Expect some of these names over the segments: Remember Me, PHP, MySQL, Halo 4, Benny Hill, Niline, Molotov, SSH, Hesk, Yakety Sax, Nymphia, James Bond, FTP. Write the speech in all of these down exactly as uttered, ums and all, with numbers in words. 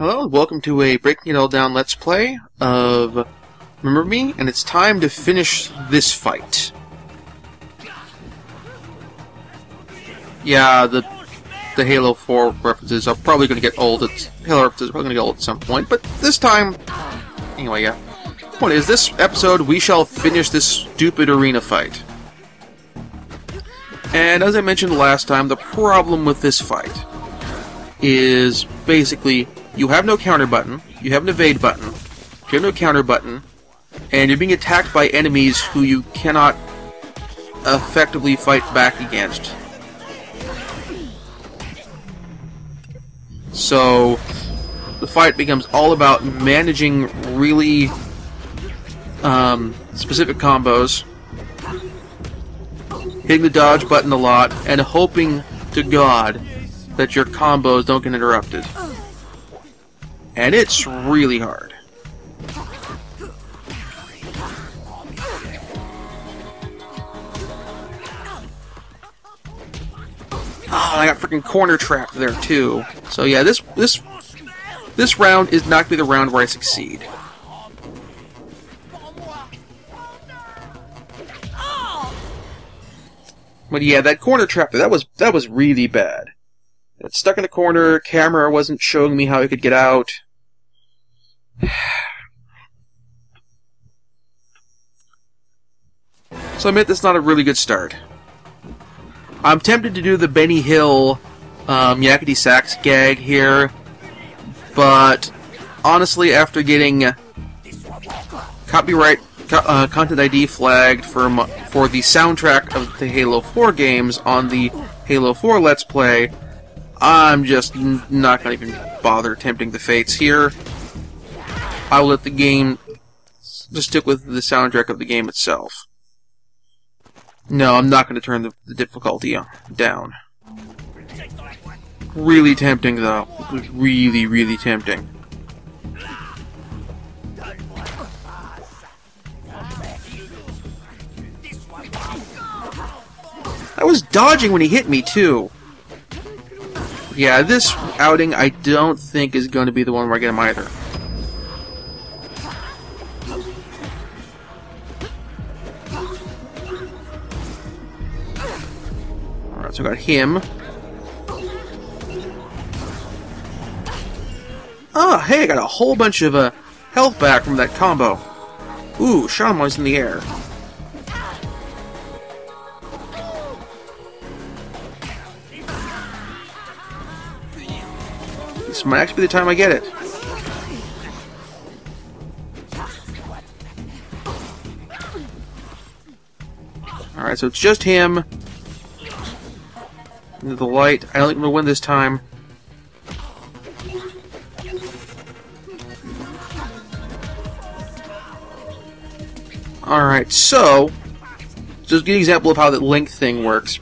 Hello, welcome to a Breaking It All Down Let's Play of Remember Me, and it's time to finish this fight. Yeah, the the Halo four references are probably going to get old. It's, Halo references are probably going to get old at some point, but this time, anyway, yeah. What is this episode? We shall finish this stupid arena fight. And as I mentioned last time, the problem with this fight is basically, you have no counter button, you have an evade button, you have no counter button, and you're being attacked by enemies who you cannot effectively fight back against. So, the fight becomes all about managing really um, specific combos, hitting the dodge button a lot, and hoping to God that your combos don't get interrupted. And it's really hard. Oh, I got freaking corner trapped there too. So yeah, this this this round is not gonna be the round where I succeed. But yeah, that corner trap there, that was that was really bad. It's stuck in a corner, camera wasn't showing me how it could get out. So I admit that's not a really good start. I'm tempted to do the Benny Hill um, Yakety Sax gag here, but honestly after getting copyright co uh, Content I D flagged for, for the soundtrack of the Halo four games on the Halo four Let's Play, I'm just not going to even bother tempting the fates here. I'll let the game just stick with the soundtrack of the game itself. No, I'm not going to turn the, the difficulty down. Really tempting, though. It was really, really tempting. I was dodging when he hit me, too. Yeah, this outing I don't think is going to be the one where I get him either. Alright, so I got him. Oh, hey, I got a whole bunch of uh, health back from that combo. Ooh, shot him while he's in the air. This might actually be the time I get it. Alright, so it's just him. Into the light. I don't think I'm gonna win this time. Alright, so just a good example of how that link thing works.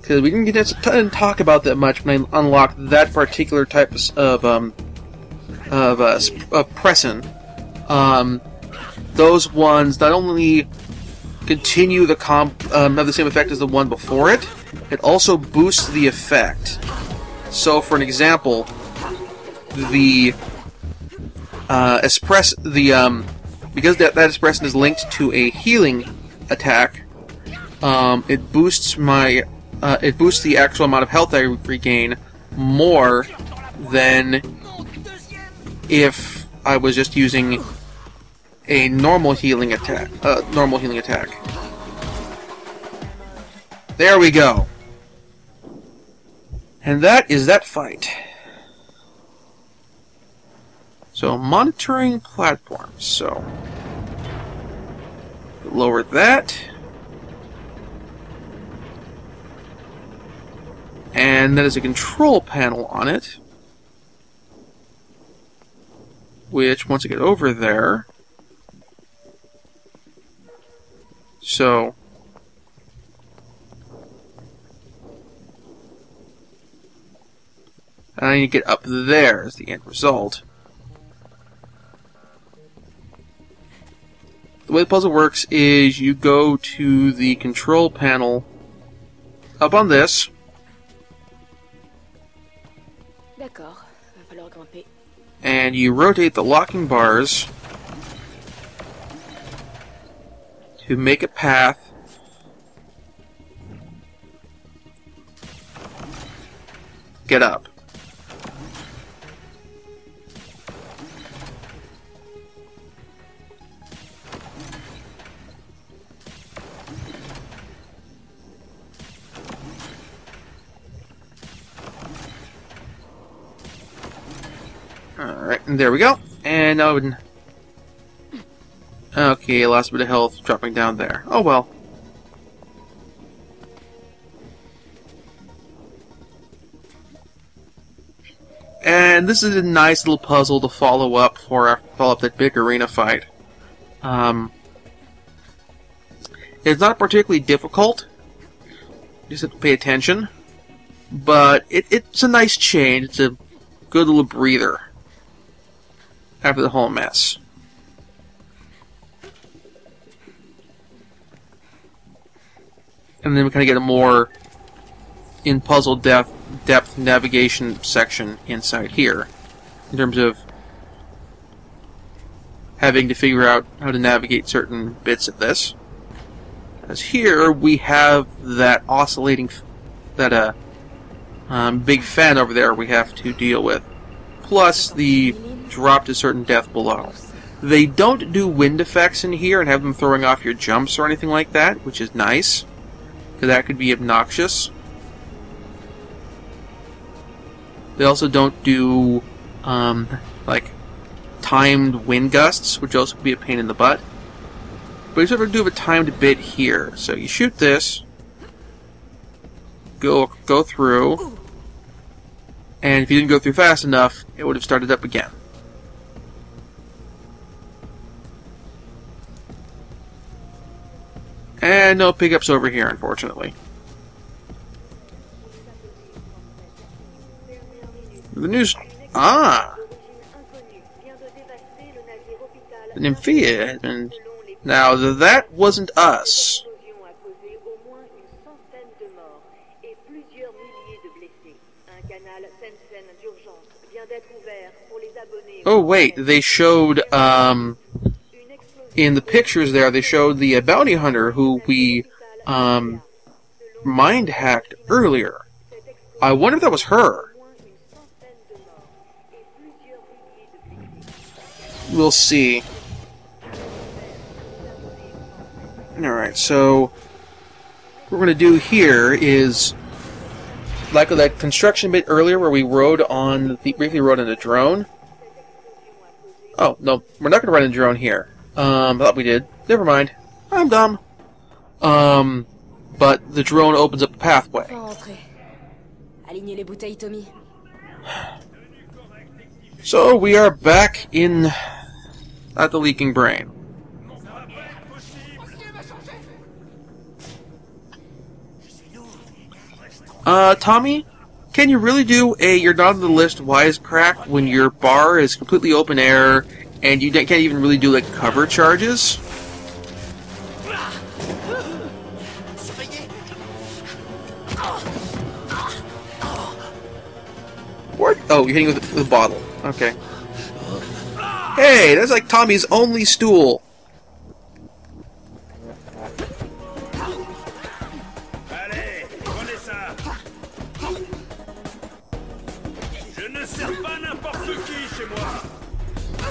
Because we didn't get to talk about that much when I unlocked that particular type of um, of, uh, of pressing. Um, those ones not only continue the comp, um, have the same effect as the one before it, it also boosts the effect. So, for an example, the uh, espress the um, because that that espression is linked to a healing attack, um, it boosts my Uh, it boosts the actual amount of health I regain more than if I was just using a normal healing attack. Uh, normal healing attack. There we go. And that is that fight. So monitoring platforms. So lower that. And that is a control panel on it, which once I get over there, so I need to get up there as the end result. The way the puzzle works is you go to the control panel up on this. and you rotate the locking bars to make a path get up. Alright, and there we go. And now we okay, last bit of health dropping down there. Oh well. And this is a nice little puzzle to follow up for our, follow up that big arena fight. Um, it's not particularly difficult. You just have to pay attention. But it, it's a nice change. It's a good little breather after the whole mess. And then we kind of get a more in puzzle depth, depth navigation section inside here, in terms of having to figure out how to navigate certain bits of this. As here we have that oscillating, that uh, um, big fan over there we have to deal with, plus the drop to certain depth below. They don't do wind effects in here and have them throwing off your jumps or anything like that, which is nice. That could be obnoxious. They also don't do um, like timed wind gusts, which also could be a pain in the butt. But you sort of do have a timed bit here. So you shoot this, go go through, and if you didn't go through fast enough, it would have started up again. And no pickups over here, unfortunately. The news... Ah! The Nymphia has been... Now, that wasn't us. Oh, wait. They showed, um... in the pictures there, they showed the uh, bounty hunter who we um, mind-hacked earlier. I wonder if that was her. We'll see. Alright, so what we're going to do here is, like that construction bit earlier where we rode on, the, briefly rode on a drone. Oh, no, we're not going to ride on a drone here. Um, I thought we did. Never mind. I'm dumb. Um, but the drone opens up a pathway. So we are back in at the leaking brain. Uh, Tommy, can you really do a "you're not on the list" wisecrack when your bar is completely open air? And you can't even really do, like, cover charges? What? Oh, you're hitting with the, with the bottle. Okay. Hey, that's like Tommy's only stool.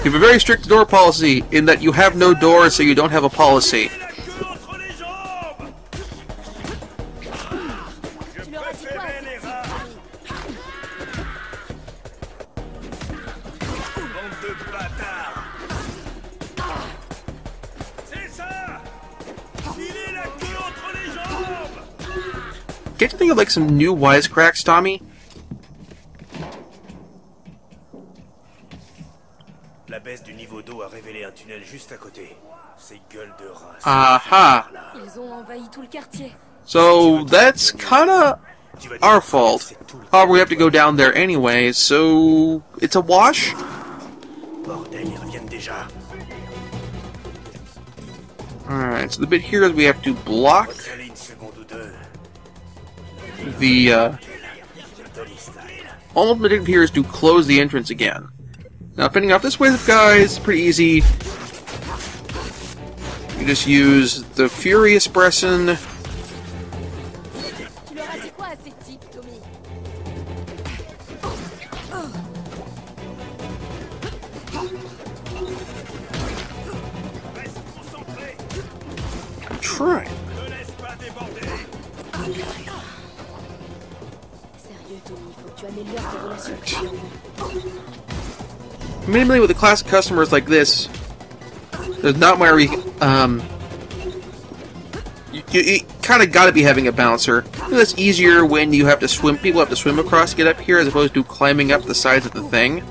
You have a very strict door policy in that you have no door, so you don't have a policy. Can't you think of like some new wisecracks, Tommy? Aha! So that's kinda our fault. However, we have to go down there anyway, so it's a wash? Alright, so the bit here is we have to block the uh, all I'm going to do here is to close the entrance again. Now, fending off this wave, guys, pretty easy. You just use the Furious Bresson. Try. Minimally with the classic customers like this, there's not where we um you, you, you kind of got to be having a bouncer. And that's easier when you have to swim. People have to swim across to get up here, as opposed to climbing up the sides of the thing.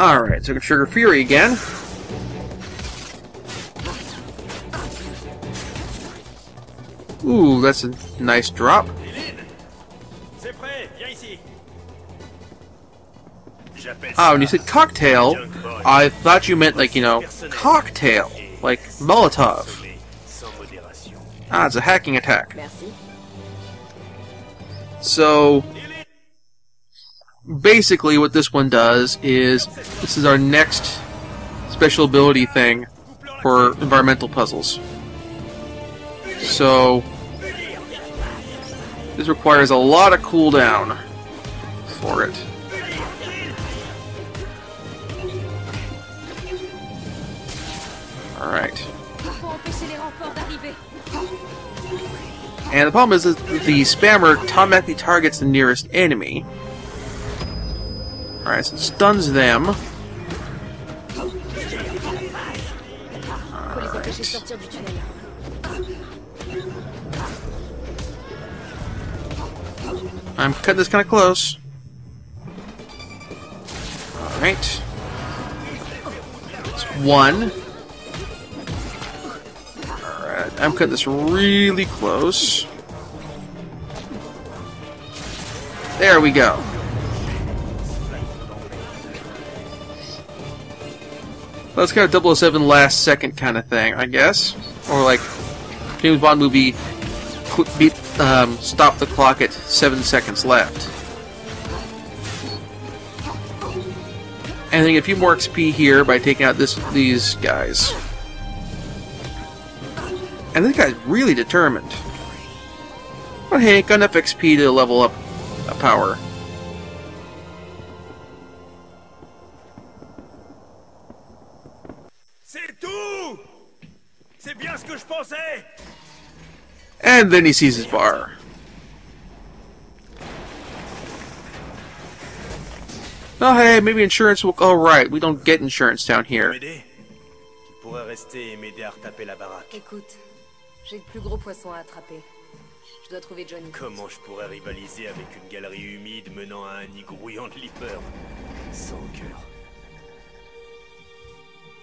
Alright, so we can trigger Fury again. Ooh, that's a nice drop. Ah, when you said cocktail, I thought you meant, like, you know, cocktail. Like Molotov. Ah, it's a hacking attack. So basically, what this one does is, this is our next special ability thing for environmental puzzles. So this requires a lot of cooldown for it. Alright. And the problem is that the spammer automatically targets the nearest enemy. Alright, so it stuns them. Alright. I'm cutting this kind of close. Alright. It's one. Alright, I'm cutting this really close. There we go. Well, it's kind of double oh seven last second kind of thing, I guess. Or like James Bond movie, quick beat, um, stop the clock at seven seconds left. And then a few more X P here by taking out this these guys. And this guy's really determined. But hey, got enough X P to level up a power. And then he sees his bar. Oh hey, maybe insurance will... Oh right, we don't get insurance down here.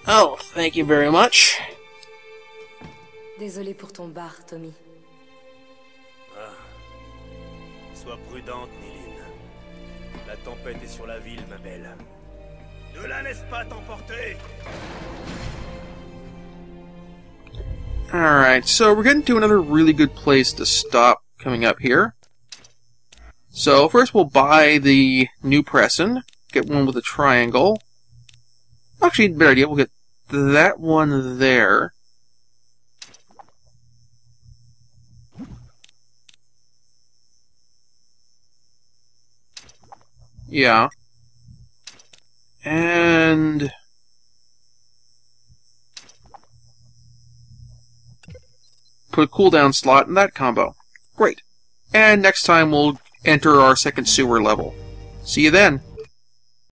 Oh, thank you very much. Désolé pour ton bar, Tommy. Ah. Sois prudente, Niline. La tempête est sur la ville, ma belle. Ne la laisse pas t'emporter. Alright, so we're getting to another really good place to stop coming up here. So, first we'll buy the new Presson. Get one with a triangle. Actually, better idea, we'll get that one there. Yeah. And put a cooldown slot in that combo. Great. And next time we'll enter our second sewer level. See you then.